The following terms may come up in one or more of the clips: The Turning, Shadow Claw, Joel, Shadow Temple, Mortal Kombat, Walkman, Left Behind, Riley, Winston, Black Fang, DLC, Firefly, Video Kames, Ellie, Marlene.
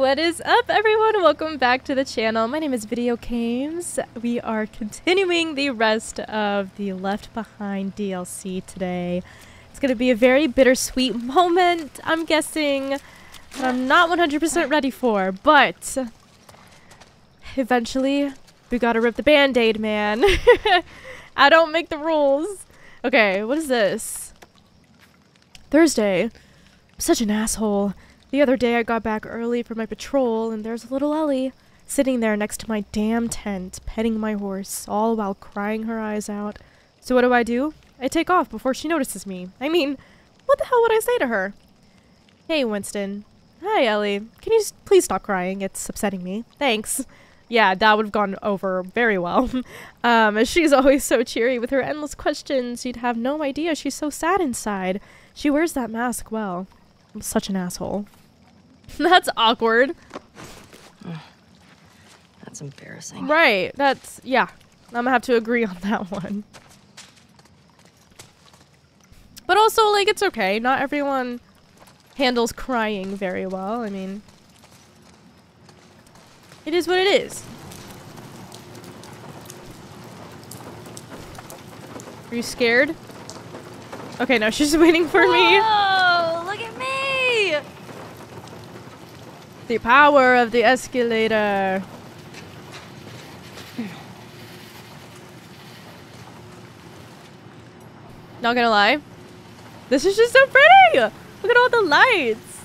What is up, everyone? Welcome back to the channel. My name is Video Kames. We are continuing the rest of the Left Behind DLC today. It's going to be a very bittersweet moment, I'm guessing, that I'm not 100% ready for, but eventually we gotta rip the band-aid, man. I don't make the rules. Okay, what is this? Thursday. I'm such an asshole. The other day I got back early from my patrol, and there's little Ellie sitting there next to my damn tent, petting my horse, all while crying her eyes out. So what do? I take off before she notices me. I mean, what the hell would I say to her? Hey, Winston. Hi, Ellie. Can you please stop crying? It's upsetting me. Thanks. Yeah, that would have gone over very well. She's always so cheery with her endless questions. You'd have no idea she's so sad inside. She wears that mask well. I'm such an asshole. That's awkward. That's embarrassing. Right, that's, yeah. I'm gonna have to agree on that one. But also, like, it's okay. Not everyone handles crying very well. I mean, it is what it is. Are you scared? Okay, now she's waiting for me. Oh, look at me! The power of the escalator. Not gonna lie, this is just so pretty. Look at all the lights.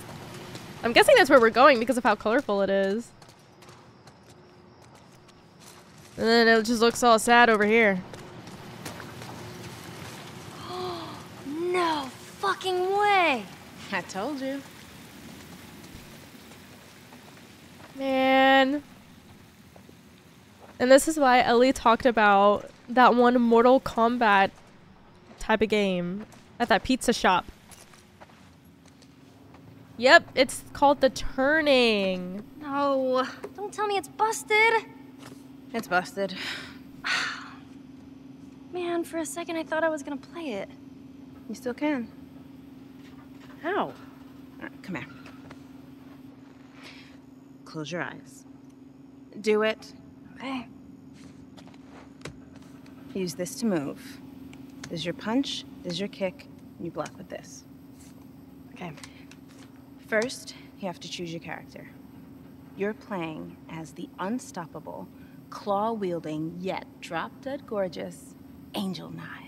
I'm guessing that's where we're going because of how colorful it is. And then it just looks all sad over here. No fucking way. I told you. Man. And this is why Ellie talked about that one Mortal Kombat type of game at that pizza shop. Yep, it's called The Turning. No, don't tell me it's busted. It's busted. Man, for a second I thought I was gonna play it. You still can. How? Come here. Close your eyes. Do it. Okay. Use this to move. This is your punch, this is your kick, and you block with this. Okay. First, you have to choose your character. You're playing as the unstoppable, claw-wielding, yet drop-dead gorgeous Angel Knives.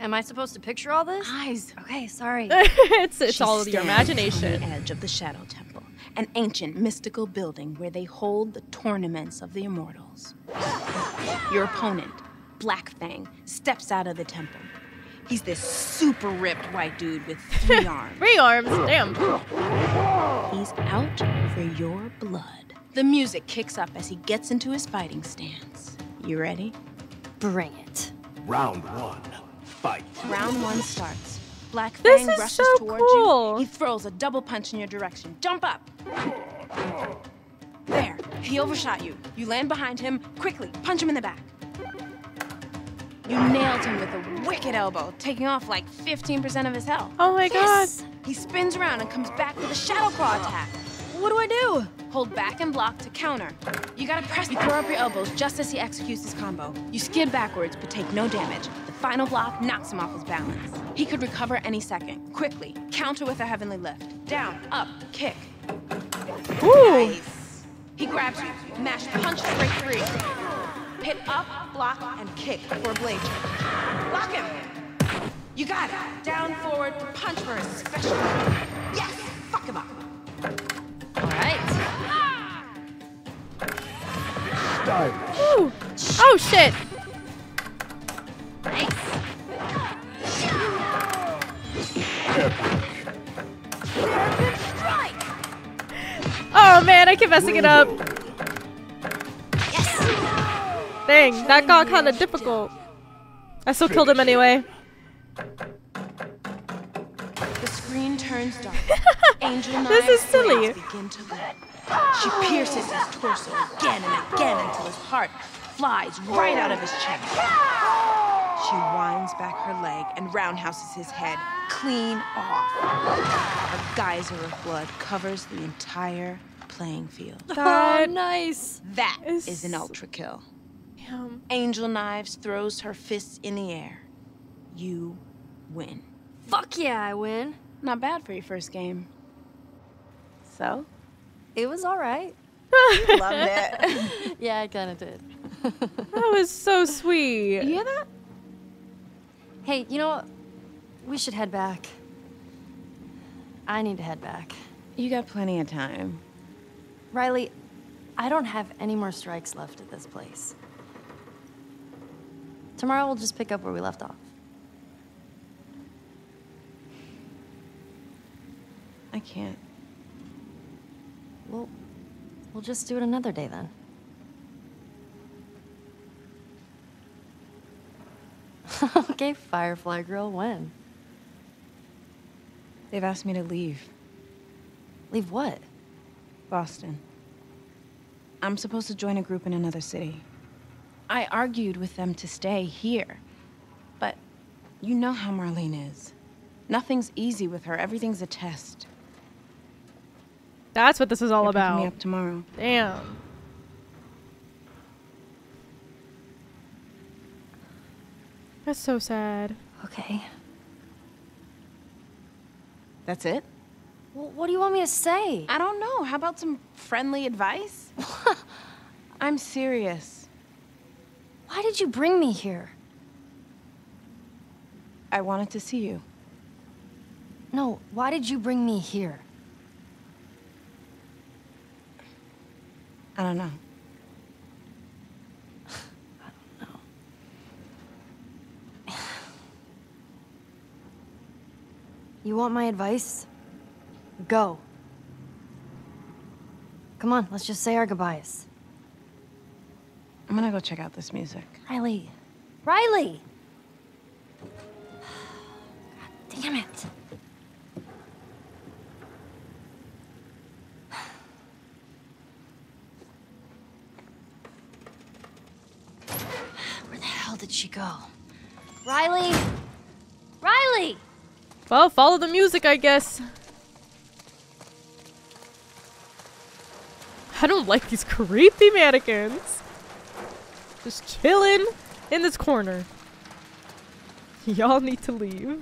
Am I supposed to picture all this? Eyes. Okay, sorry. It's all your imagination. On the edge of the Shadow Temple, an ancient mystical building where they hold the tournaments of the immortals. Your opponent, Black Fang, steps out of the temple. He's this super ripped white dude with three arms. Three arms, damn. He's out for your blood. The music kicks up as he gets into his fighting stance. You ready? Bring it. Round one. Fight. Round one starts. Black Fang rushes towards you. He throws a double punch in your direction. Jump up! There. He overshot you. You land behind him. Quickly, punch him in the back. You nailed him with a wicked elbow, taking off like 15% of his health. Oh my god. He spins around and comes back with a Shadow Claw attack. What do I do? Hold back and block to counter. You gotta press. You throw up your elbows just as he executes his combo. You skid backwards, but take no damage. Final block knocks him off his balance. He could recover any second. Quickly, counter with a heavenly lift. Down, up, kick. Ooh. Nice. He grabs you. Mash, punch, break free. Hit up, block, and kick for a blade. Block him. You got it. Down, forward, punch for a special. Yes, fuck him up. All right. Ooh. Oh, shit. Oh man, I keep messing it up. Yes. Dang, that got kind of difficult. I still killed him anyway. The screen turns dark. Angel this is silly. She pierces his torso again and again until his heart flies right out of his chest. She winds back her leg and roundhouses his head clean off. A geyser of blood covers the entire playing field. Oh, nice. That is an ultra kill. Damn. Angel Knives throws her fists in the air. You win. Fuck yeah, I win. Not bad for your first game. So? It was all right. You loved it. Yeah, I kind of did. That was so sweet. You hear that? Hey, you know what? We should head back. I need to head back. You got plenty of time. Riley, I don't have any more strikes left at this place. Tomorrow we'll just pick up where we left off. I can't. Well, we'll just do it another day then. Okay, Firefly Girl, when? They've asked me to leave. Leave what? Boston. I'm supposed to join a group in another city. I argued with them to stay here. But you know how Marlene is. Nothing's easy with her. Everything's a test. That's what this is all about. Pick me up tomorrow. Damn. That's so sad. Okay. That's it? Well, what do you want me to say? I don't know. How about some friendly advice? I'm serious. Why did you bring me here? I wanted to see you. No, why did you bring me here? I don't know. I don't know. You want my advice? Go. Come on, let's just say our goodbyes. I'm gonna go check out this music. Riley. Riley! God damn it. Did she go? Riley! Riley! Well, follow the music, I guess. I don't like these creepy mannequins. Just chilling in this corner. Y'all need to leave.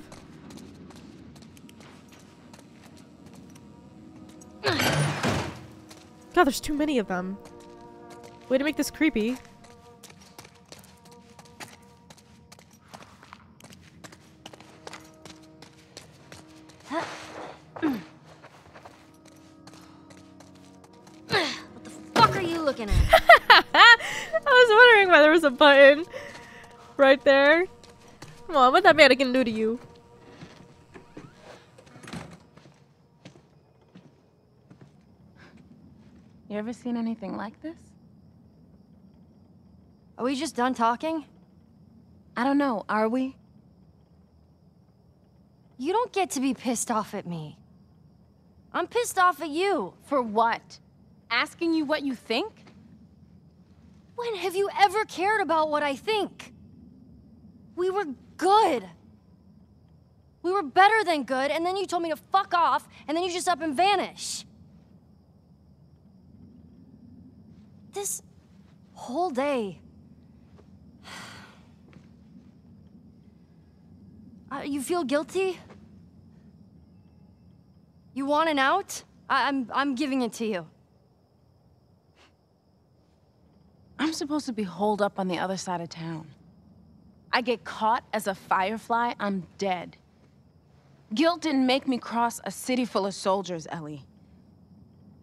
God, there's too many of them. Way to make this creepy. A button right there. Come on, what that mannequin do to you? You ever seen anything like this? Are we just done talking? I don't know, are we? You don't get to be pissed off at me. I'm pissed off at you. For what? Asking you what you think? When have you ever cared about what I think? We were good. We were better than good, and then you told me to fuck off, and then you just up and vanish. This whole day... you feel guilty? You want an out? I'm giving it to you. I'm supposed to be holed up on the other side of town. I get caught as a Firefly, I'm dead. Guilt didn't make me cross a city full of soldiers, Ellie.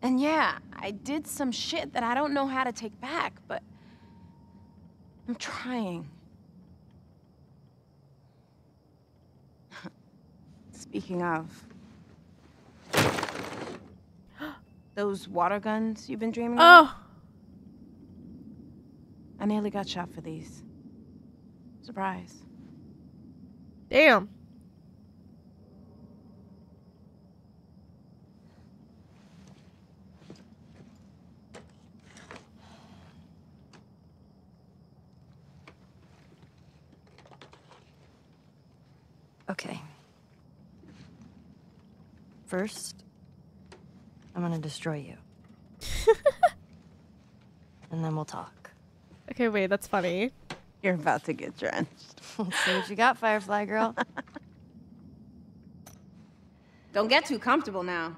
And yeah, I did some shit that I don't know how to take back, but I'm trying. Speaking of... those water guns you've been dreaming of? I nearly got shot for these. Surprise. Damn. Okay. First, I'm gonna destroy you. And then we'll talk. Okay, wait, that's funny. You're about to get drenched. See what you got, Firefly Girl. Don't get too comfortable now.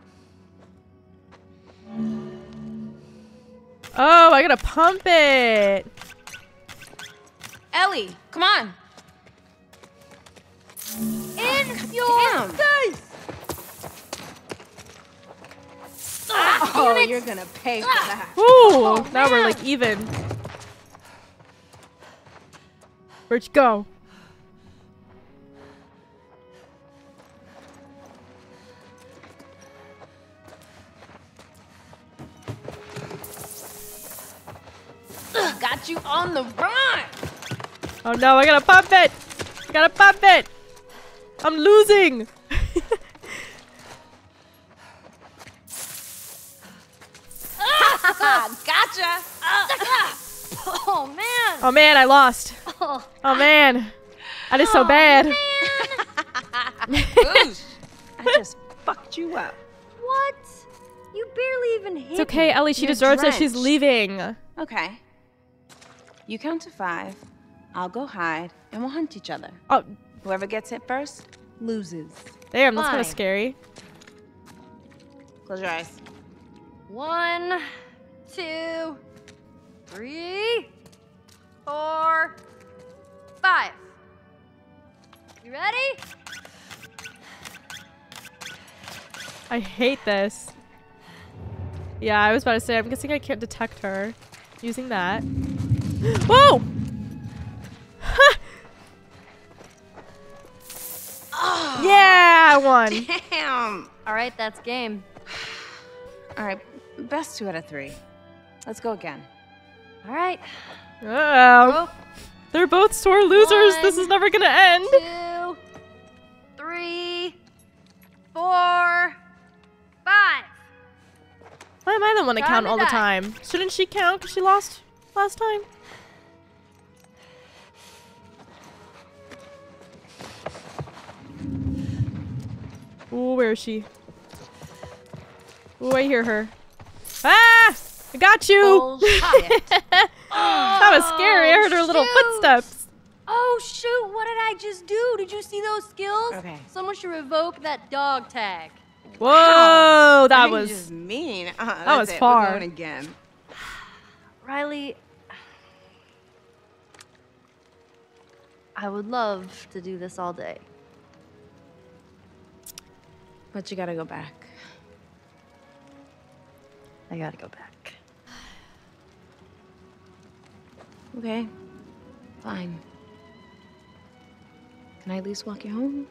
Oh, I gotta pump it. Ellie, come on. In your face! Oh, you're gonna pay for that. Ooh, oh, now we're like even. Where'd you go? Got you on the run! Oh no, I gotta pump it! I gotta pump it! I'm losing! Gotcha! Oh man! Oh man, I lost. Oh, man. I did so bad. Man. I just fucked you up. What? You barely even hit me. It's okay, Ellie. She deserves it. She's leaving. Okay. You count to 5. I'll go hide, and we'll hunt each other. Oh. Whoever gets hit first loses. Damn, that's kind of scary. Close your eyes. 1, 2, 3, 4, 5. You ready? I hate this. Yeah, I was about to say, I'm guessing I can't detect her using that. Whoa! Oh, yeah, I won. Damn. All right, that's game. All right, best 2 out of 3. Let's go again. All right. Oh, they're both sore losers. 1, this is never gonna end. 2, 3, 4, 5. Why am I the one to count all the time? Shouldn't she count? 'Cause she lost last time. Ooh, where is she? Ooh, I hear her. Ah! I got you! That was scary. I heard her little footsteps. Oh, shoot. What did I just do? Did you see those skills? Okay. Someone should revoke that dog tag. Whoa! Wow. That was just mean. That was far. We're going again. Riley, I would love to do this all day. But you gotta go back. I gotta go back. Okay. Fine. Can I at least walk you home?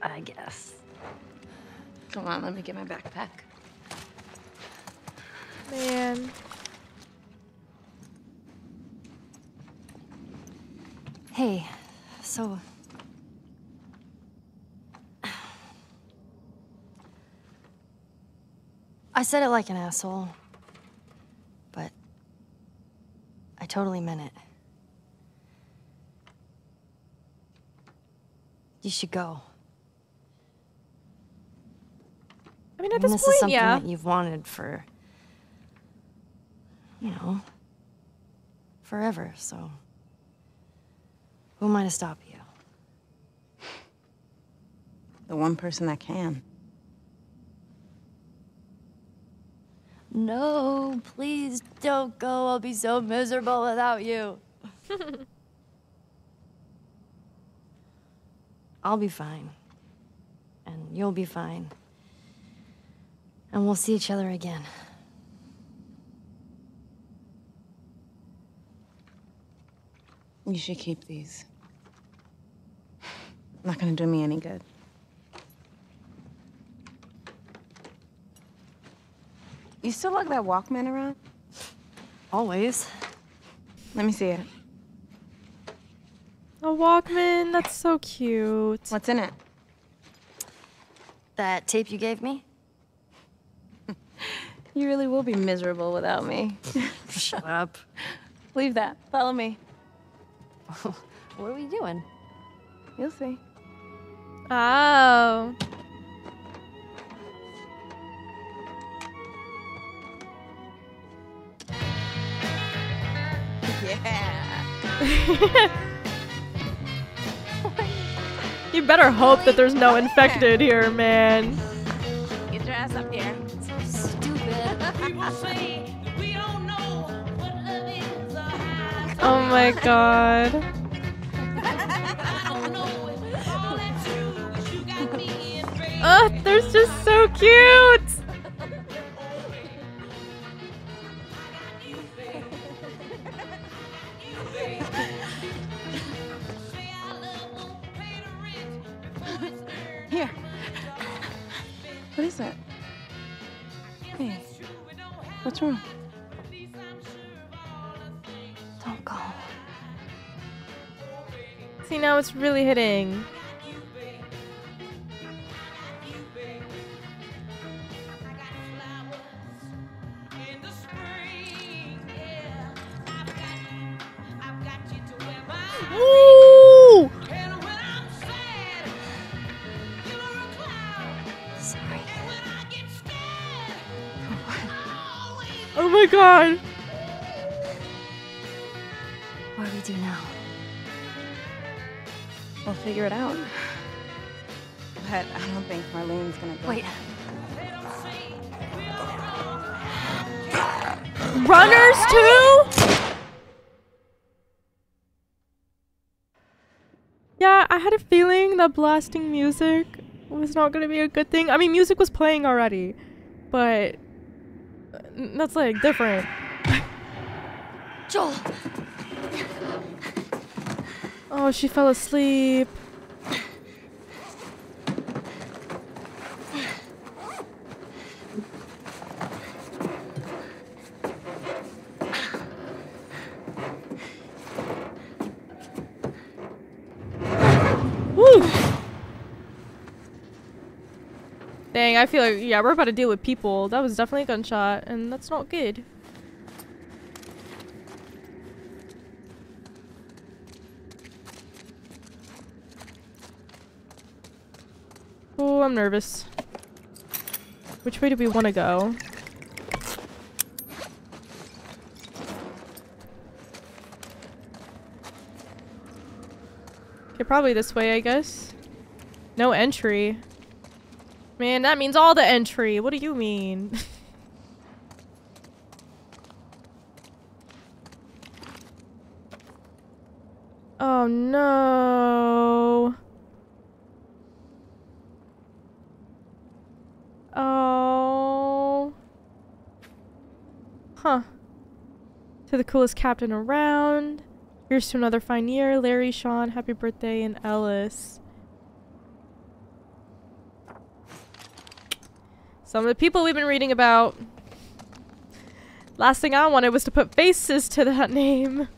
I guess. Come on, let me get my backpack. Man. Hey, so... I said it like an asshole, but I totally meant it. You should go. I mean, at this point, this is something that you've wanted for, you know, forever, so who am I to stop you? The one person that can. No, please don't go. I'll be so miserable without you. I'll be fine. And you'll be fine. And we'll see each other again. You should keep these. Not gonna do me any good. You still lug that Walkman around? Always. Let me see it. A Walkman? That's so cute. What's in it? That tape you gave me? You really will be miserable without me. Shut up. Leave that. Follow me. What are we doing? You'll see. Oh. Yeah. You better hope that there's no infected here, man. Get your ass up here. So stupid. Oh my god. Oh, they're just so cute. Here. What is that? Hey, what's wrong? See, now it's really hitting. Ooh! Sorry. Oh my god! What do we do now? We'll figure it out. But I don't think Marlene's gonna go. Wait. Runners too? Yeah, I had a feeling that blasting music was not gonna be a good thing. I mean, music was playing already, but that's like different. Joel. Oh, she fell asleep. Woo! Dang, I feel like, yeah, we're about to deal with people. That was definitely a gunshot, and that's not good. Oh, I'm nervous. Which way do we want to go? Okay, probably this way, I guess. No entry. Man, that means all the entry. What do you mean? Oh, no. Oh. Huh. To the coolest captain around. Here's to another fine year. Larry, Sean, happy birthday, and Ellis. Some of the people we've been reading about. Last thing I wanted was to put faces to that name.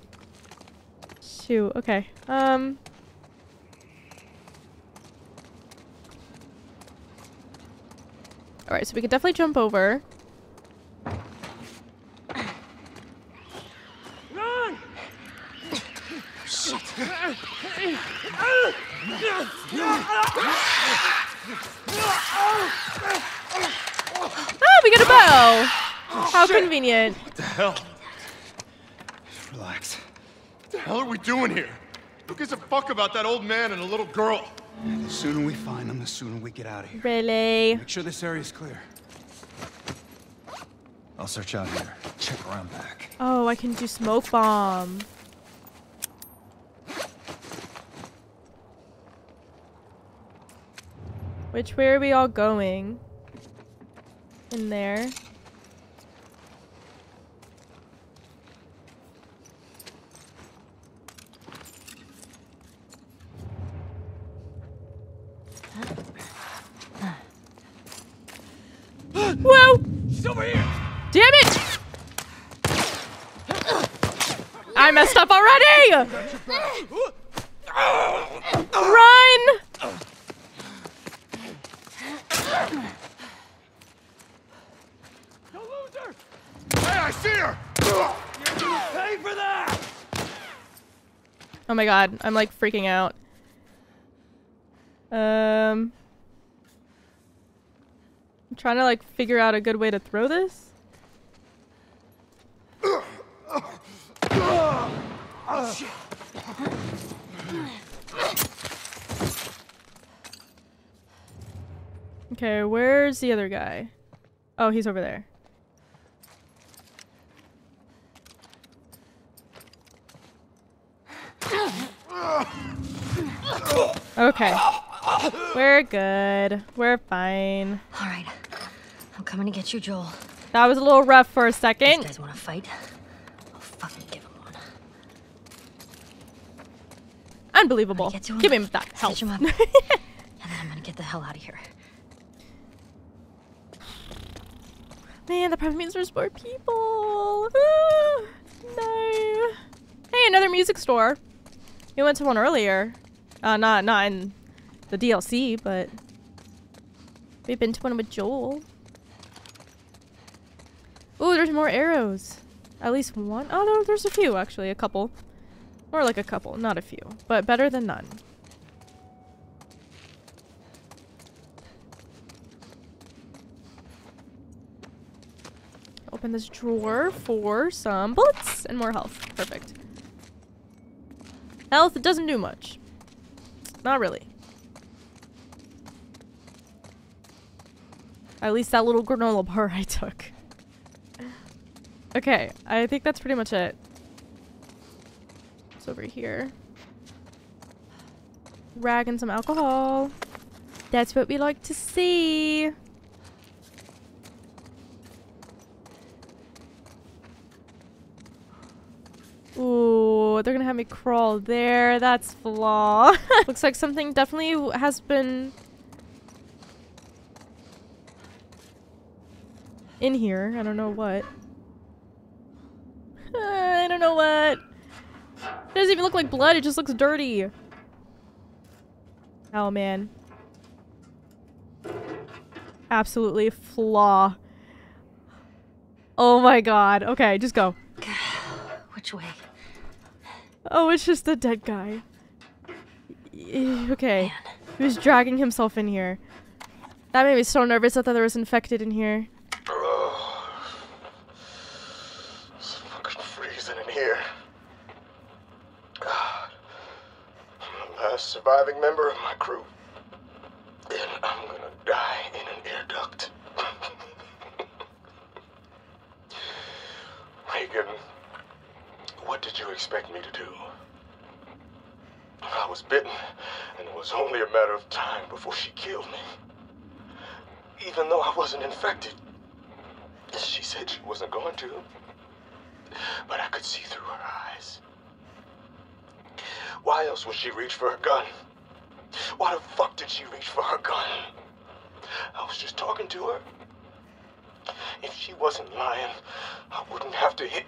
Shoot, okay. Alright, so we could definitely jump over. Run! Shit. Oh, we got a bow! How convenient. What the hell? Just relax. What the hell are we doing here? Who gives a fuck about that old man and a little girl? And the sooner we find them, the sooner we get out of here. Really? Make sure this area's clear. I'll search out here. Check around back. Oh, I can do smoke bomb. Which way are we all going? In there. Whoa! She's over here! Damn it! I messed up already! Run! Don't lose her! Hey, I see her! You're gonna pay for that! Oh my god, I'm like freaking out. I'm trying to like figure out a good way to throw this. Oh, shit. Okay, where's the other guy? Oh, he's over there. Okay. We're good. We're fine. Alright. I'm coming to get you, Joel. That was a little rough for a second. You guys want to fight? I'll fucking give him one. Unbelievable. Give him that help. And then I'm gonna get the hell out of here. Man, that probably means there's more people. Ah, no. Hey, another music store. We went to one earlier. Not in the DLC, but we've been to one with Joel. Ooh, there's more arrows. At least one. Oh, there's a few, actually. A couple. More like a couple, not a few. But better than none. Open this drawer for some bullets and more health. Perfect. Health, it doesn't do much. Not really. At least that little granola bar I took. Okay, I think that's pretty much it. It's over here. Rag and some alcohol. That's what we like to see. Ooh, they're gonna have me crawl there. That's flaw. Looks like something definitely has been in here. I don't know what. I don't know what. It doesn't even look like blood. It just looks dirty. Oh, man. Absolutely flaw. Oh, my God. Okay, just go. Which way? Oh, it's just a dead guy. Okay. Man. He was dragging himself in here. That made me so nervous. I thought there was infected in here. It's fucking freezing in here. God. I'm the last surviving member of my crew. And I'm gonna die in an air duct. Reagan. What did you expect me to do? I was bitten, and it was only a matter of time before she killed me. Even though I wasn't infected, she said she wasn't going to. But I could see through her eyes. Why else would she reach for her gun? Why the fuck did she reach for her gun? I was just talking to her. If she wasn't lying, I wouldn't have to hit...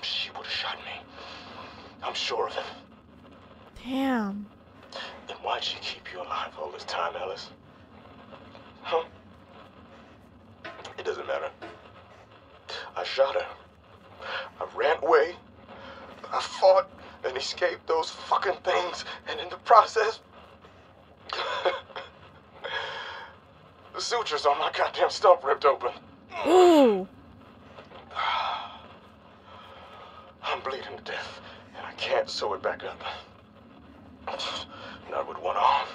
She would have shot me. I'm sure of it. Damn. Then why'd she keep you alive all this time, Alice? Huh? It doesn't matter. I shot her. I ran away. I fought and escaped those fucking things. And in the process... the sutures on my goddamn stump ripped open. Ooh. I'm bleeding to death, and I can't sew it back up. Not with one arm.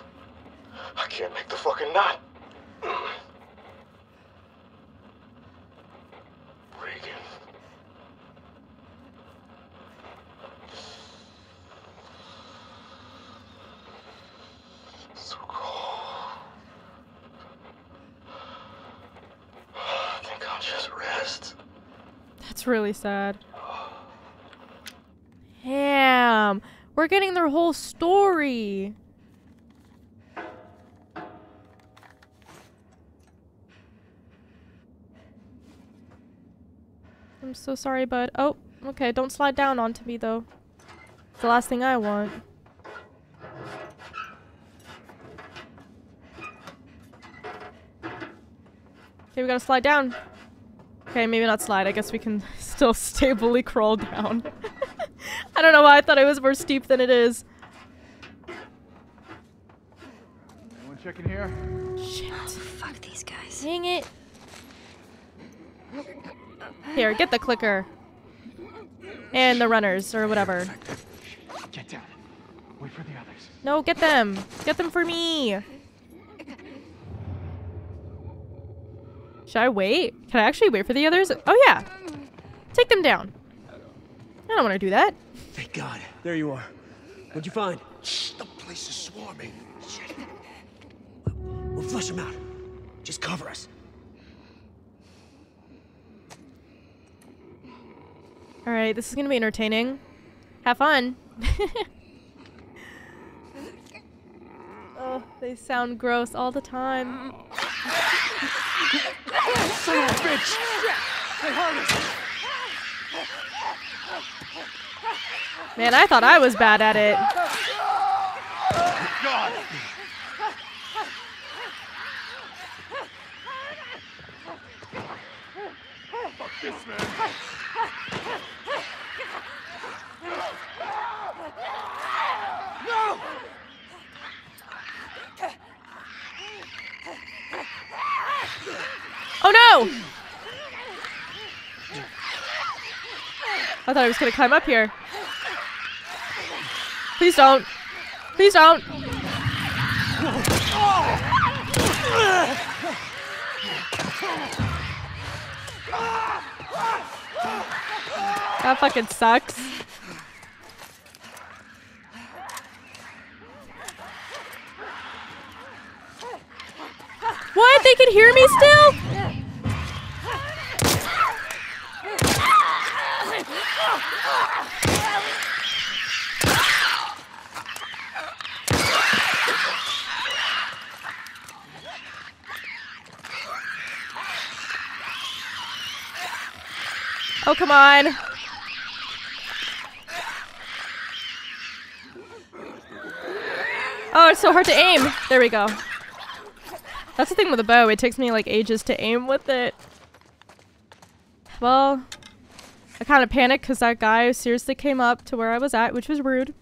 I can't make the fucking knot. Reagan. It's so cold. I think I'll just rest. That's really sad. Damn, we're getting their whole story. I'm so sorry, bud. Oh, okay, don't slide down onto me, though. It's the last thing I want. Okay, we gotta slide down. Okay, maybe not slide. I guess we can still stably crawl down. don't know why I thought it was more steep than it is. Anyone checking here? Shit. Oh, fuck these guys. Dang it. Here, get the clicker. And the runners, or whatever. Get down. Wait for the others. No, get them. Get them for me. Should I wait? Can I actually wait for the others? Oh, yeah. Take them down. I don't want to do that. Thank God. There you are. What'd you find? Shh, the place is swarming. Shit. We'll flush them out. Just cover us. Alright, this is gonna be entertaining. Have fun. Oh, they sound gross all the time. Son of a bitch! They hurt us! Man, I thought I was bad at it. God. Fuck this, man. Oh no! I thought I was gonna climb up here. Please don't. Please don't. That fucking sucks. What? They can hear me still? Oh, come on. Oh, it's so hard to aim. There we go. That's the thing with a bow. It takes me like ages to aim with it. Well, I kind of panicked because that guy seriously came up to where I was at, which was rude.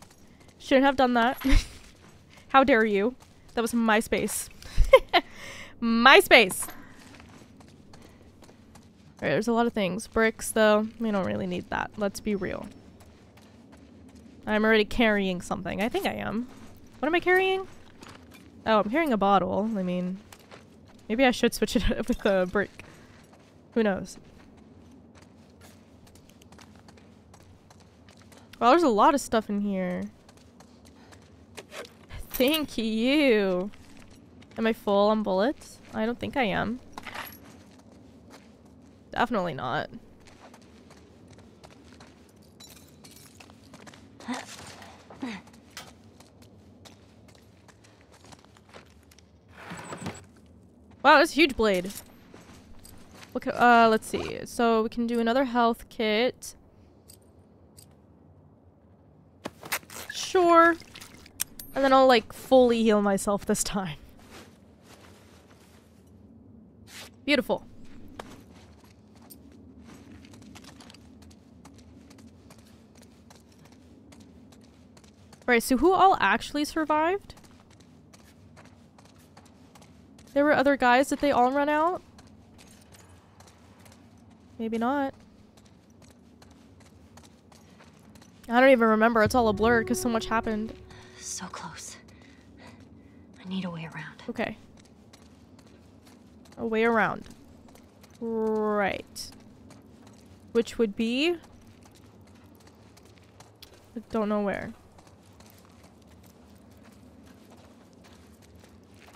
Shouldn't have done that. How dare you? That was my space. My space. Alright, there's a lot of things. Bricks, though, we don't really need that. Let's be real. I'm already carrying something. I think I am. What am I carrying? Oh, I'm carrying a bottle. I mean, maybe I should switch it up with a brick. Who knows? Well, there's a lot of stuff in here. Thank you. Am I full on bullets? I don't think I am. Definitely not. Wow, that's a huge blade. What can, let's see. So we can do another health kit. Sure. And then I'll like fully heal myself this time. Beautiful. Right, so who all actually survived? There were other guys. Did they all run out? Maybe not. I don't even remember. It's all a blur because so much happened. So close. I need a way around. Okay. A way around. Right. Which would be... I don't know where.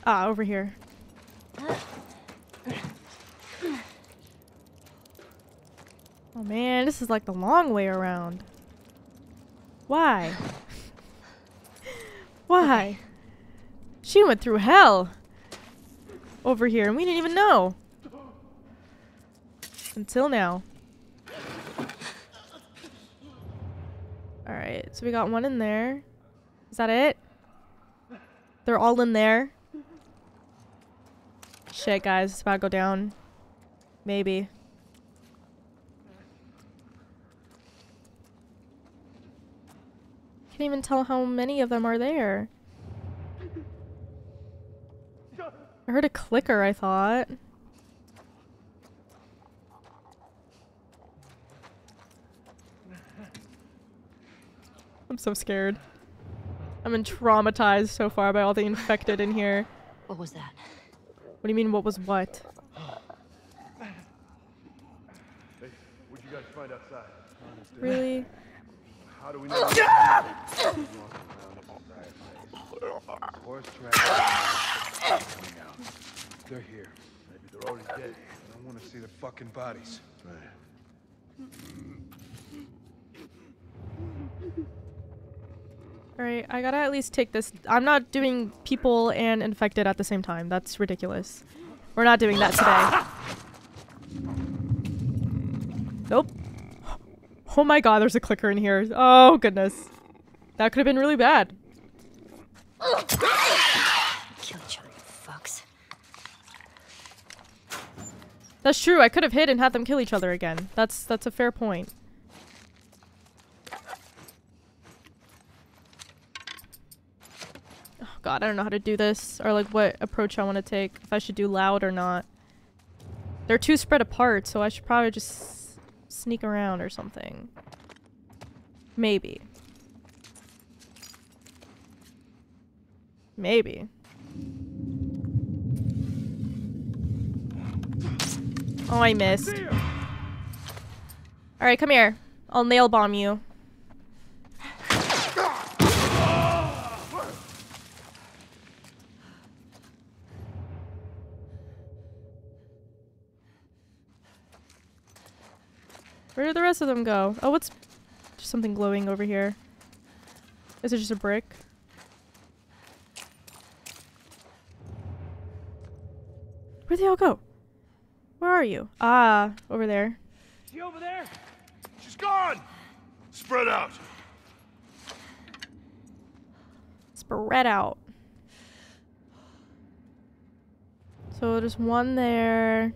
Ah, over here. Oh man, this is like the long way around. Why? Why? Okay. She went through hell over here and we didn't even know. Until now. Alright, so we got one in there. Is that it? They're all in there. Shit, guys, it's about to go down. Maybe. Can't even tell how many of them are there. I heard a clicker, I thought. I'm so scared. I've been traumatized so far by all the infected in here. What was that? What do you mean, what was what? Hey, what'd you guys find outside? Really? How do we know? They're here. Maybe they're already dead. I don't want to see their fucking bodies. Right. Alright, I gotta at least take this. I'm not doing people and infected at the same time. That's ridiculous. We're not doing that today. Nope. Oh my god, there's a clicker in here. Oh goodness. That could have been really bad. Kill each other, you fucks. That's true, I could have hid and had them kill each other again. That's a fair point. God, I don't know how to do this, or like what approach I want to take, if I should do loud or not. They're too spread apart, so I should probably just sneak around or something. Maybe. Maybe. Oh, I missed. Alright, come here. I'll nail bomb you. Where did the rest of them go? Oh, what's... There's something glowing over here. Is it just a brick? Where'd they all go? Where are you? Ah, over there. She over there? She's gone! Spread out! Spread out. So there's one there.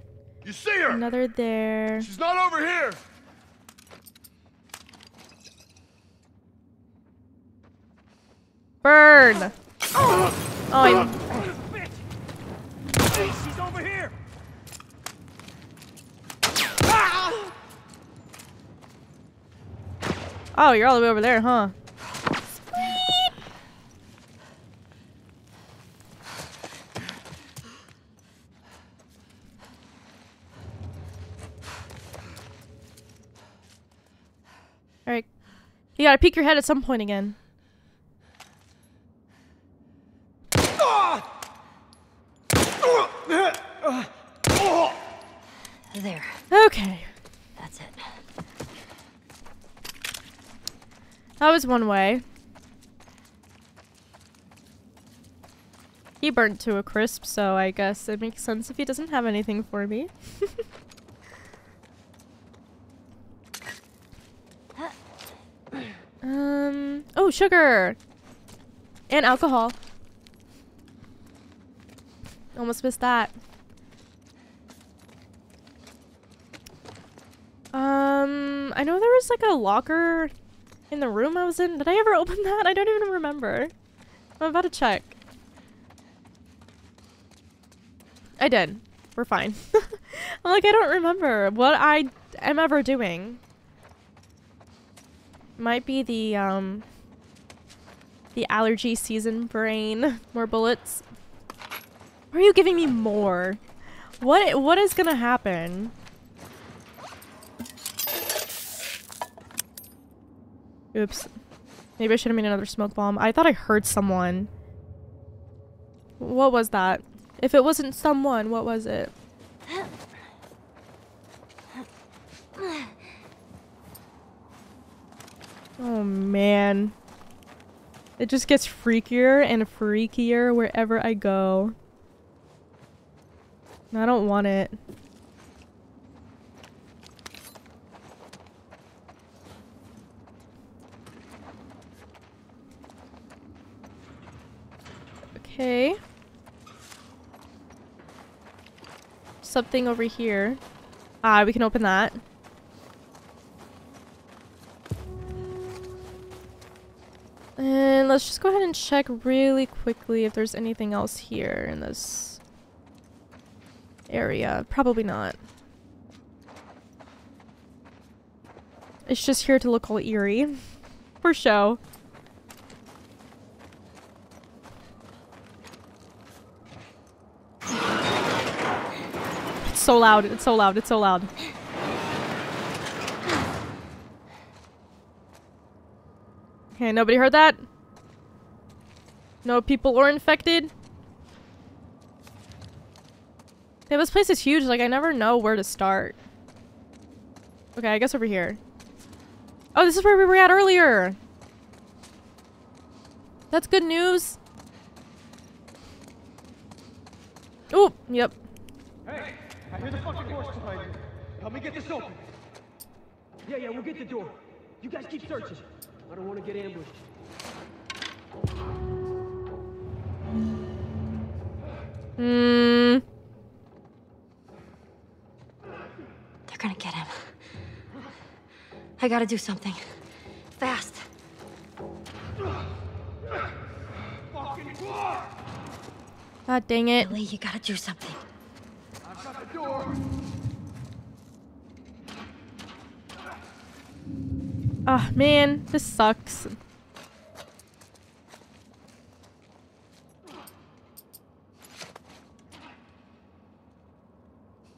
You see her? Another there. She's not over here! Burn! Oh, she's over here. Oh, you're all the way over there, huh? Sweet. All right, you gotta peek your head at some point again. There. Okay. That's it. That was one way. He burnt to a crisp, so I guess it makes sense if he doesn't have anything for me. Oh, sugar! And alcohol. Almost missed that. I know there was like a locker in the room I was in. Did I ever open that? I don't even remember. I'm about to check. I did. We're fine. I'm like, I don't remember what I am ever doing. Might be the allergy season brain. More bullets. Why are you giving me more? What is gonna happen? Oops. Maybe I should have made another smoke bomb. I thought I heard someone. What was that? If it wasn't someone, what was it? Oh, man. It just gets freakier and freakier wherever I go. I don't want it. Okay. Something over here. Ah, we can open that. And let's just go ahead and check really quickly if there's anything else here in this area. Probably not. It's just here to look all eerie. For show. It's so loud, it's so loud, it's so loud. Okay, nobody heard that? No people were infected? Yeah, this place is huge, like I never know where to start. Okay, I guess over here. Oh, this is where we were at earlier! That's good news! Oh, yep. Hey, I hear the fucking horse behind you. Help me get this open. Yeah, we'll get the door. You guys keep searching. I don't want to get ambushed. They're gonna get him. I gotta do something. Fast. God dang it. Ellie, you gotta do something. I've got the door. Oh man, this sucks.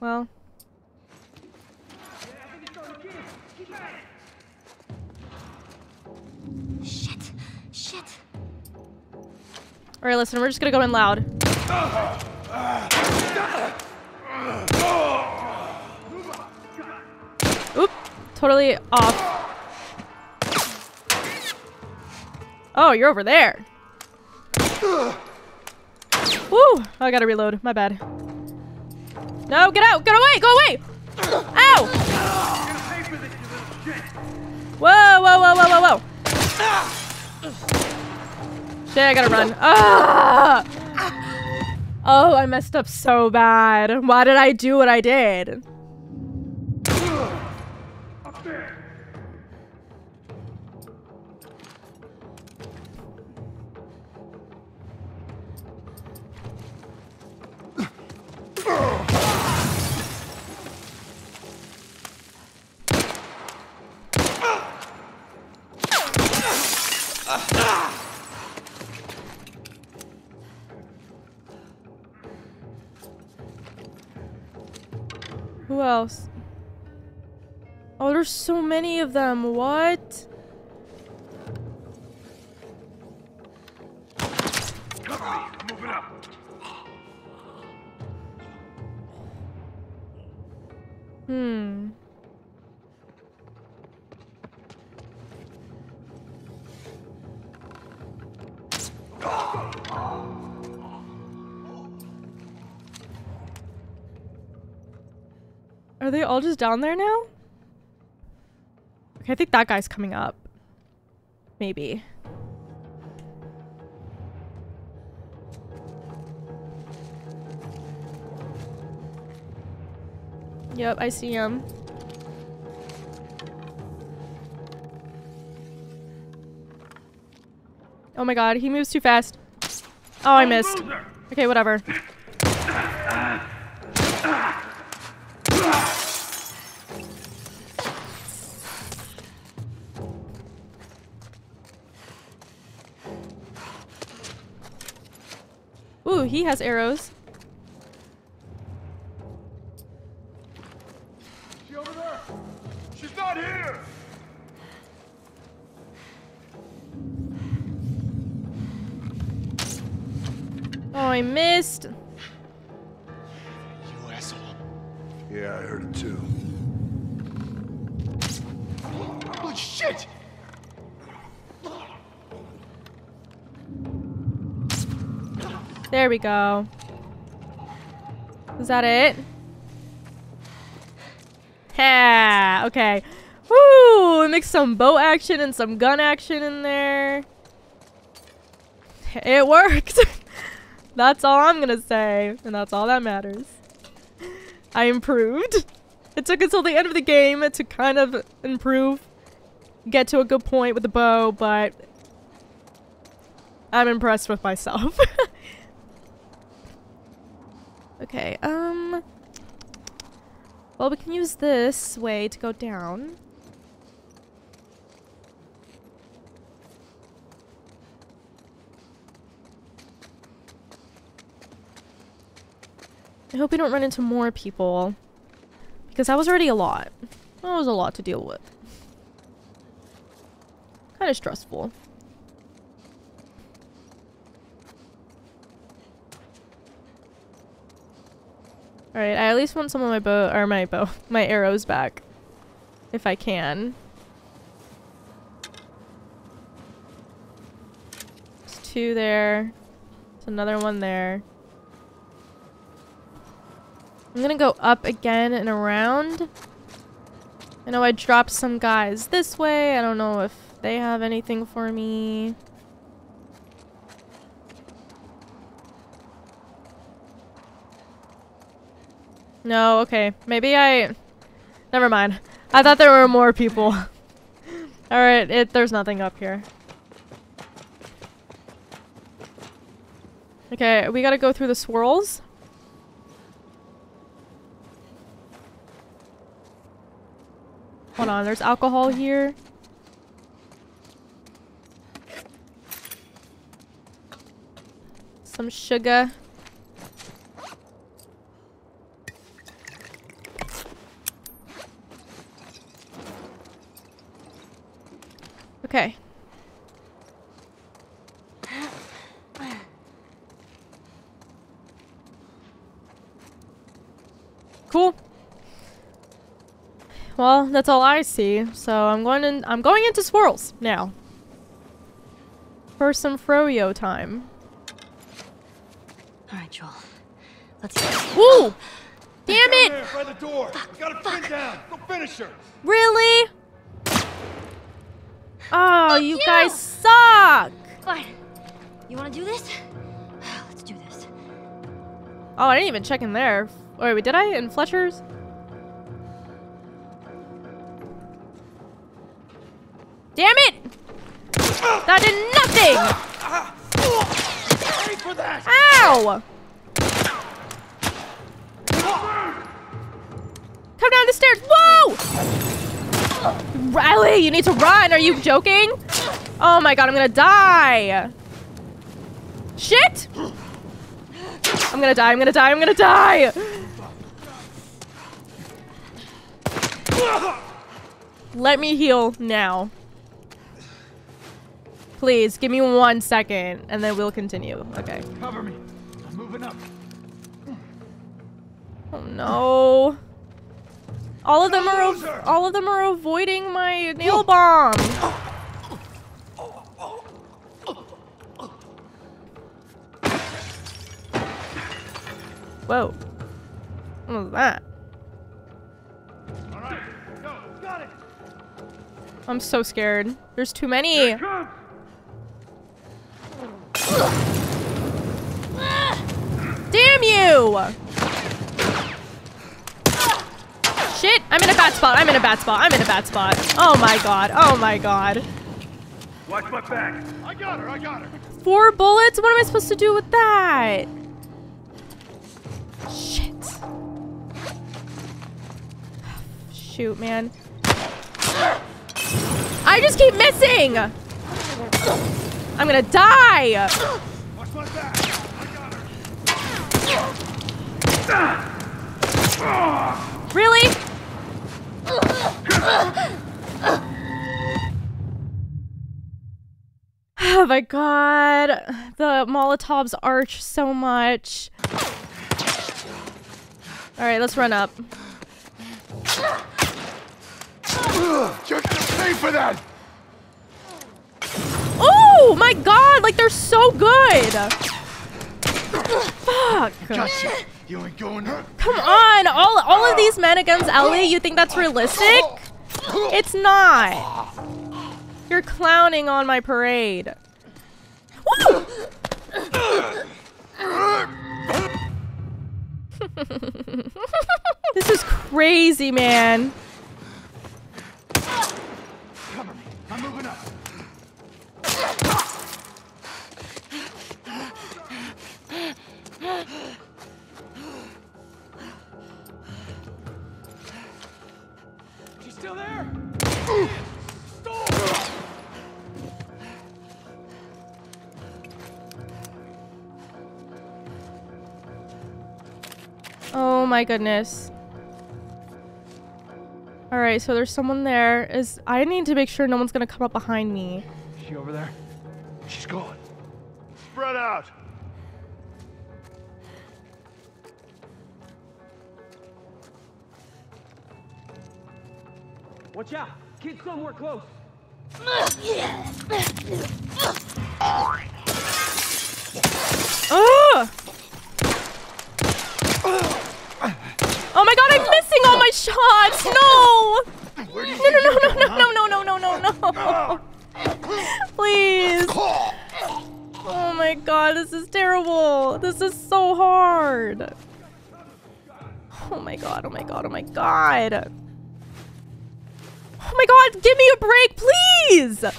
Well. Shit. Alright, listen, we're just gonna go in loud. Oop, totally off. Oh, you're over there. Woo! I gotta reload. My bad. No, get out! Get away! Go away! Ow! Whoa! Shit, I gotta run. Ah! Oh, I messed up so bad. Why did I do what I did? Who else? Oh, there's so many of them. What? Are they all just down there now? Okay, I think that guy's coming up. Maybe. Yep, I see him. Oh my god, he moves too fast. Oh, I missed. Okay, whatever. Ooh, he has arrows. She over there. She's not here. Oh, I missed. You asshole. Yeah, I heard it too. Oh shit! There we go. Is that it? Ha! Okay. Woo! Mix some bow action and some gun action in there. It worked! That's all I'm gonna say. And that's all that matters. I improved. It took until the end of the game to kind of improve. Get to a good point with the bow, but I'm impressed with myself. Okay, well, we can use this way to go down. I hope we don't run into more people, because that was already a lot. That was a lot to deal with. Kind of stressful. Alright, I at least want some of my bow, or my arrows back. If I can. There's two there. There's another one there. I'm gonna go up again and around. I know I dropped some guys this way. I don't know if they have anything for me. No, okay. Maybe I... Never mind. I thought there were more people. Alright, there's nothing up here. Okay, we gotta go through the swirls. Hold on, there's alcohol here. Some sugar. Okay. Cool. Well, that's all I see. So I'm going into swirls now. For some froyo time. All right, Joel. Let's go. Woo! Damn it! By the door. Fuck, we gotta pin down. Go finish her. Really? Oh, you guys suck! What? You wanna do this? Let's do this. Oh, I didn't even check in there. Oh, wait, did I? In Fletcher's? Damn it! That did nothing! Sorry for that. Ow! Come down the stairs! Whoa! Riley, you need to run. Are you joking? Oh my god, I'm gonna die. Shit! I'm gonna die, I'm gonna die, I'm gonna die! Let me heal now. Please, give me 1 second, and then we'll continue. Okay. Cover me. I'm moving up. Oh no. All of them are avoiding my nail bomb. Whoa. What was that? All right. Go. Got it. I'm so scared. There's too many. Damn you! Shit! I'm in a bad spot. I'm in a bad spot. I'm in a bad spot. Oh my god. Oh my god. Watch my back. I got her. I got her. 4 bullets? What am I supposed to do with that? Shit. Shoot, man. I just keep missing. I'm gonna die. Watch my back. I got her. Really? Oh my god, the Molotovs arch so much. Alright, let's run up. You're gonna pay for that! Oh my god, like they're so good! Fuck! Gotcha. You ain't going hurt. Come on! All of these men against Ellie, you think that's realistic? It's not! You're clowning on my parade. Woo! This is crazy, man. Cover me. I'm moving up. Still there? Stop! Oh my goodness. Alright, so there's someone there. I need to make sure no one's gonna come up behind me. Is she over there? She's gone. Spread out! Watch out! Kid's somewhere close! Oh! Oh my god, I'm missing all my shots! No! Please! Oh my god, this is terrible! This is so hard! Oh my god! Oh my god, give me a break, please! Up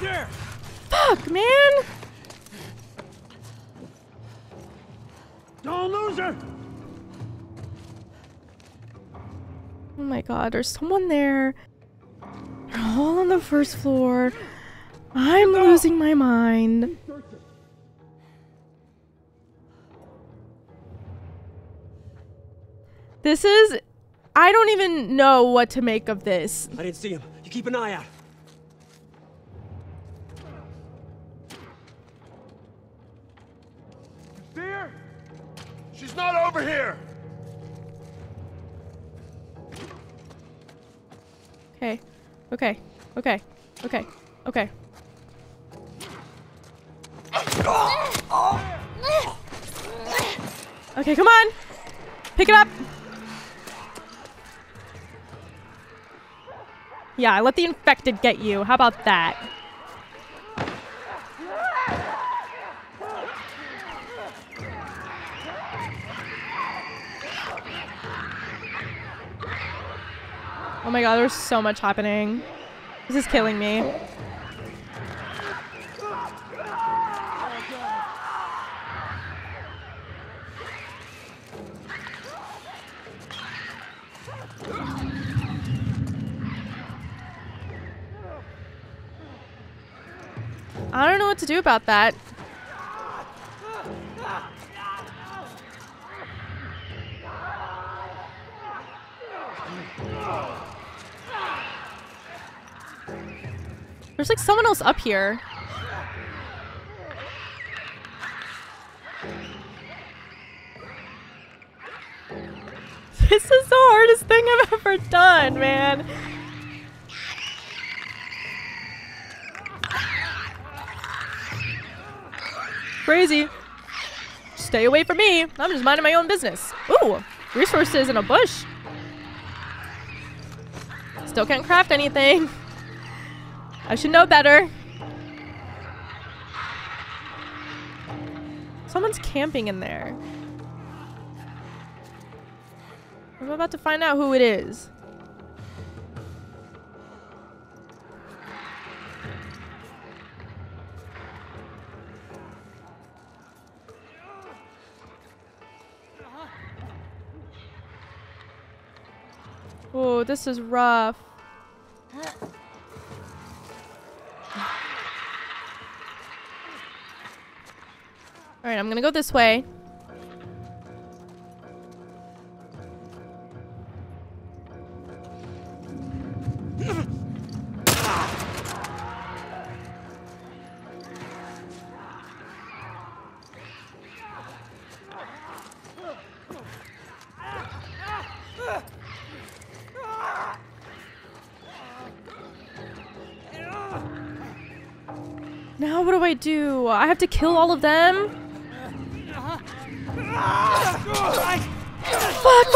there! Fuck, man! Don't lose her! Oh my god, there's someone there. They're all on the first floor. I'm losing my mind. This is... I don't even know what to make of this. I didn't see him. You keep an eye out. You see her? She's not over here. Okay. Okay. Okay, come on. Pick it up. Yeah, let the infected get you. How about that? Oh my god, there's so much happening. This is killing me. I don't know what to do about that. There's like someone else up here. This is the hardest thing I've ever done, man. Crazy. Stay away from me. I'm just minding my own business. Ooh, resources in a bush. Still can't craft anything. I should know better. Someone's camping in there. I'm about to find out who it is. Oh, this is rough. Alright, I'm gonna go this way. Now what do I do? I have to kill all of them? Fuck!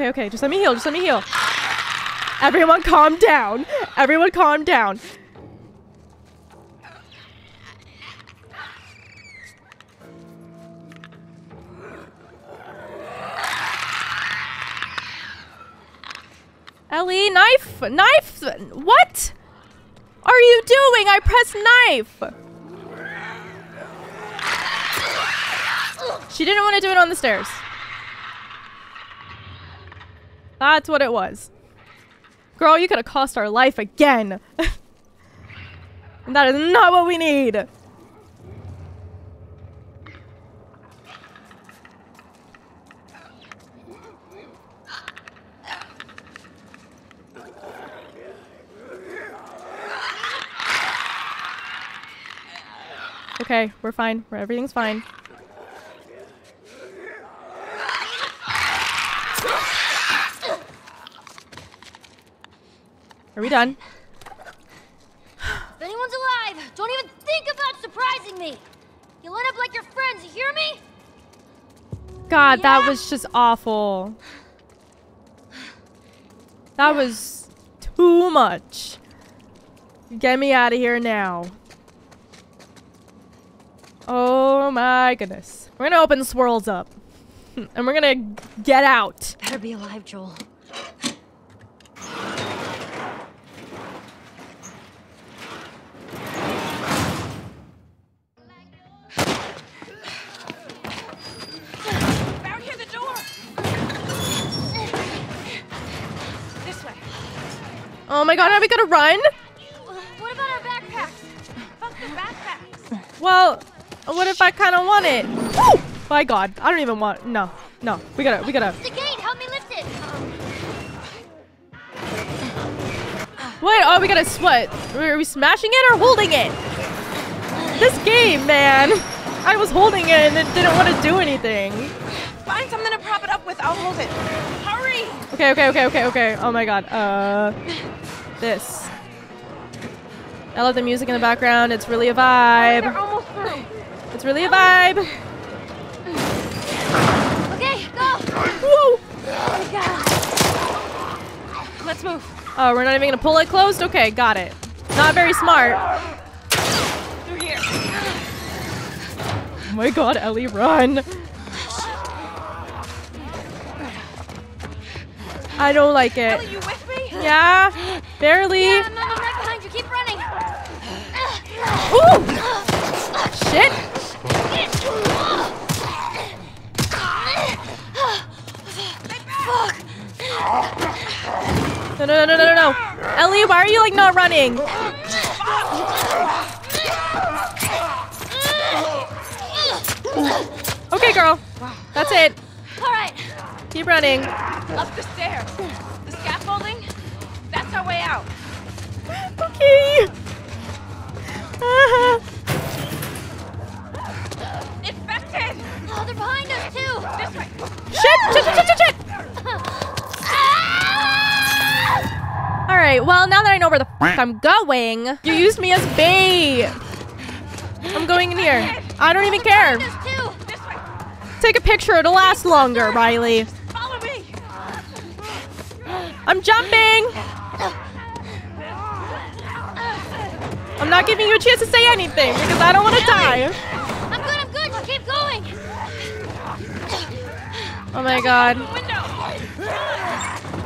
Okay. Just let me heal. Everyone calm down. Ellie, knife? What are you doing? I pressed knife. She didn't want to do it on the stairs. That's what it was. Girl, you could have cost our life again. And that is not what we need. Okay, we're fine. Everything's fine. Are we done? If anyone's alive, don't even think about surprising me. You lit up like your friends, you hear me? God, yeah. That was just awful. That was too much. Get me out of here now. Oh my goodness. We're gonna open swirls up. And we're gonna get out. Better be alive, Joel. Oh my god, are we gonna run? What about our backpacks? Fuck the backpacks. Well, what if I kinda want it? Oh my god, I don't even want no. We gotta the gate, help me lift it. What? Oh, we gotta sweat. Are we smashing it or holding it? This game, man. I was holding it and it didn't want to do anything. Find something to prop it up with, I'll hold it. Hurry! Okay. Oh my god. This. I love the music in the background. It's really a vibe. They're almost through. It's really a vibe. Okay, go! Whoa! Oh god. Let's move. Oh, we're not even gonna pull it closed? Okay, got it. Not very smart. Through here. Oh my god, Ellie, run! I don't like it. Ellie, you with me? Yeah, barely. Yeah, I'm right behind you. Keep running. Ooh! Shit! Fuck! No. Ellie, why are you like not running? Okay, girl. That's it. All right. Keep running. Up the stairs. The scaffolding? That's our way out. Okay. Infected! Oh, they're behind us too! This way! Shit! Alright, well now that I know where the f I'm going, you used me as bait! I'm going in here. I don't even care. Take a picture, it'll last longer, Riley. I'm jumping! I'm not giving you a chance to say anything because I don't want to die. I'm good. Just keep going. Oh my god.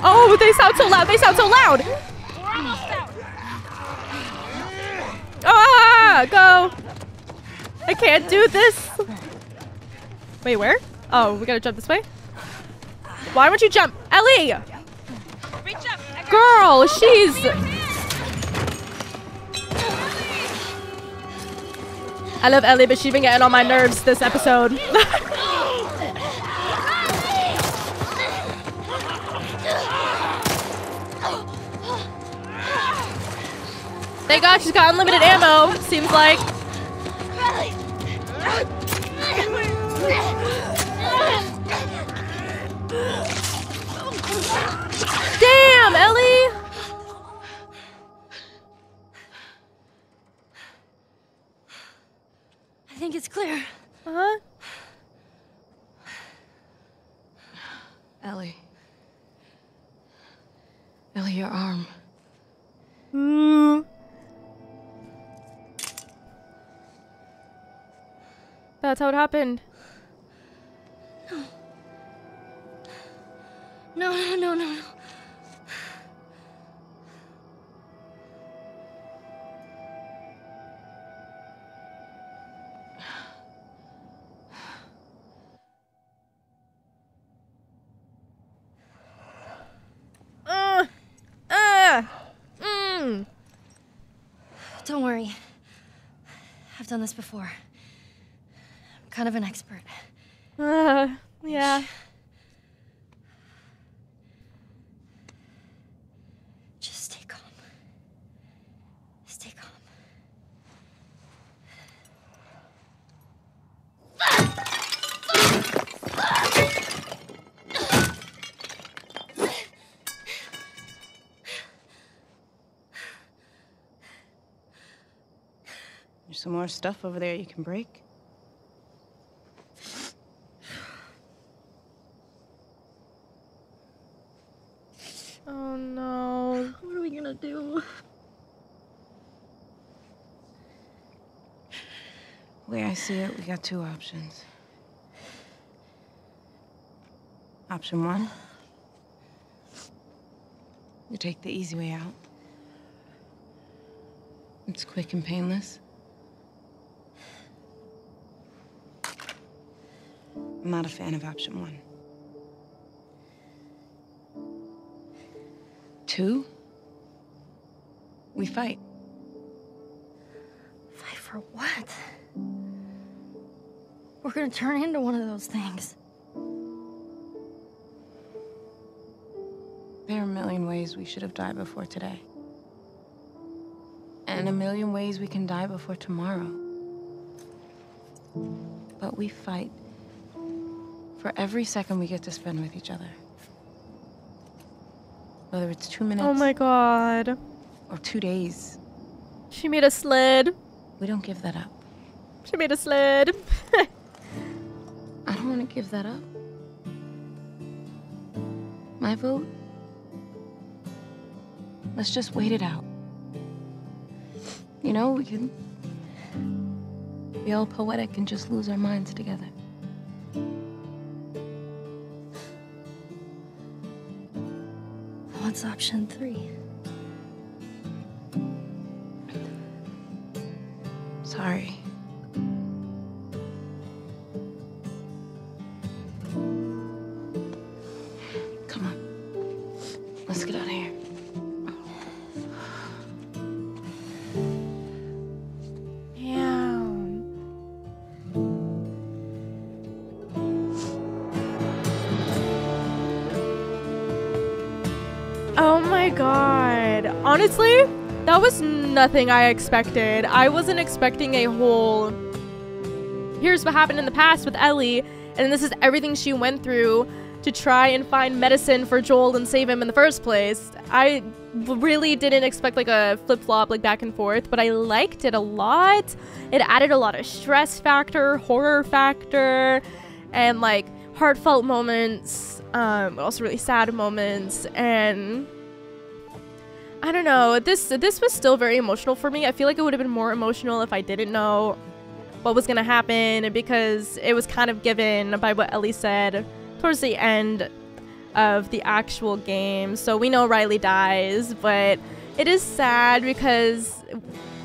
Oh, they sound so loud. We're almost out. Ah, go. I can't do this. Wait, where? Oh, we gotta jump this way? Why won't you jump? Ellie! Girl, she's... I love Ellie, but she's been getting on my nerves this episode. Thank God she's got unlimited ammo, seems like. Damn, Ellie! I think it's clear. Uh-huh. Ellie. Ellie, your arm. That's how it happened. No. Don't worry. I've done this before. I'm kind of an expert. Yeah. Just stay calm. Stay calm. There's some more stuff over there you can break. Oh no. What are we gonna do? The way I see it, we got two options. Option one, you take the easy way out. It's quick and painless. I'm not a fan of option one. Two, we fight. Fight for what? We're gonna turn into one of those things. There are a million ways we should have died before today. And a million ways we can die before tomorrow. But we fight for every second we get to spend with each other. Whether it's 2 minutes. Oh my God. Or 2 days. She made a sled. We don't give that up. She made a sled. I don't want to give that up. My vote? Let's just wait it out. You know, we can be all poetic and just lose our minds together. What's option three? Sorry. Come on. Let's get out of here. Honestly, that was nothing I expected. I wasn't expecting a whole, here's what happened in the past with Ellie, and this is everything she went through to try and find medicine for Joel and save him in the first place. I really didn't expect like a flip-flop, like back and forth, but I liked it a lot. It added a lot of stress factor, horror factor, and like heartfelt moments, also really sad moments, and I don't know, this was still very emotional for me. I feel like it would have been more emotional if I didn't know what was gonna happen, because it was kind of given by what Ellie said towards the end of the actual game. So we know Riley dies, but it is sad because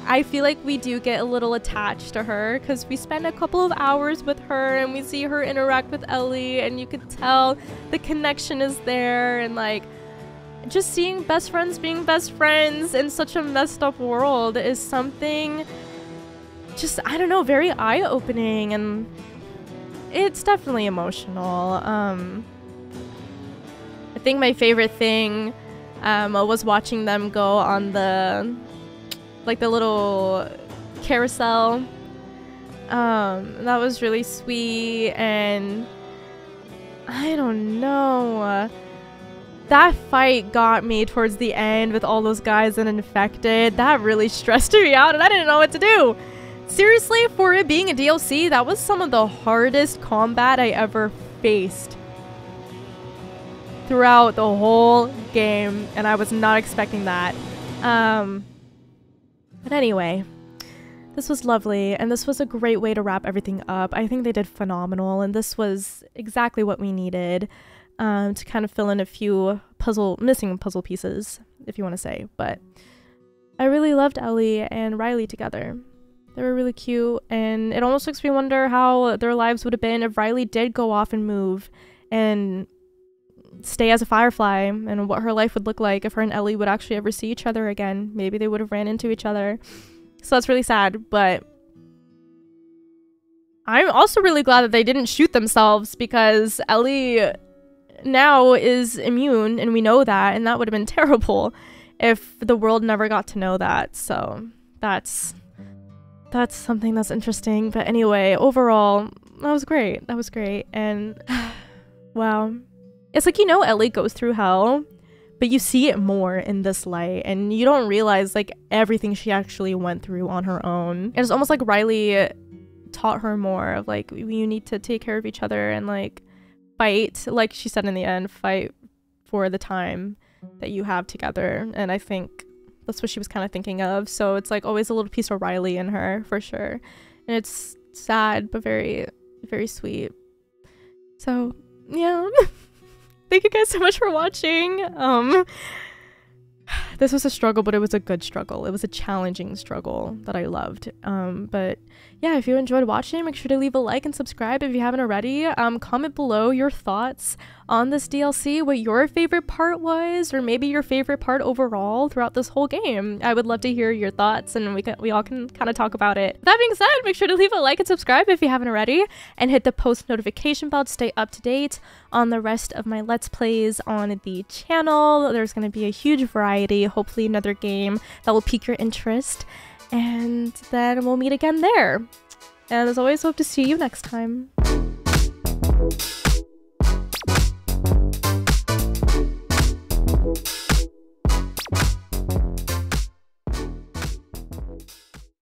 I feel like we do get a little attached to her, because we spend a couple of hours with her and we see her interact with Ellie, and you could tell the connection is there, and like, just seeing best friends being best friends in such a messed up world is something just, I don't know, very eye-opening, and it's definitely emotional. I think my favorite thing was watching them go on the, like, the little carousel. That was really sweet, and I don't know. That fight got me towards the end with all those guys and infected. That really stressed me out, and I didn't know what to do. Seriously, for it being a DLC, that was some of the hardest combat I ever faced throughout the whole game, and I was not expecting that. But anyway, this was lovely, and this was a great way to wrap everything up. I think they did phenomenal, and this was exactly what we needed. To kind of fill in a few missing puzzle pieces, if you want to say. But I really loved Ellie and Riley together. They were really cute, and it almost makes me wonder how their lives would have been if Riley did go off and move and stay as a Firefly, and what her life would look like if her and Ellie would actually ever see each other again. Maybe they would have ran into each other. So that's really sad, but I'm also really glad that they didn't shoot themselves, because Ellie now is immune, and we know that, and that would have been terrible if the world never got to know that. So that's something that's interesting. But anyway, overall, that was great. That was great. And wow. It's like, you know, Ellie goes through hell, but you see it more in this light, and you don't realize like everything she actually went through on her own. And it's almost like Riley taught her more of like, you need to take care of each other and like fight, like she said in the end, fight for the time that you have together. And I think that's what she was kind of thinking of. So it's like always a little piece of Riley in her, for sure. And it's sad, but very, very sweet. So yeah. Thank you guys so much for watching. This was a struggle, but it was a good struggle. It was a challenging struggle that I loved. But yeah, if you enjoyed watching, make sure to leave a like and subscribe if you haven't already. Comment below your thoughts on this DLC, what your favorite part was, or maybe your favorite part overall throughout this whole game. I would love to hear your thoughts, and we all can kind of talk about it. That being said, make sure to leave a like and subscribe if you haven't already, and hit the post notification bell to stay up to date on the rest of my Let's Plays on the channel. There's going to be a huge variety, hopefully another game that will pique your interest, and then we'll meet again there. And as always, hope to see you next time.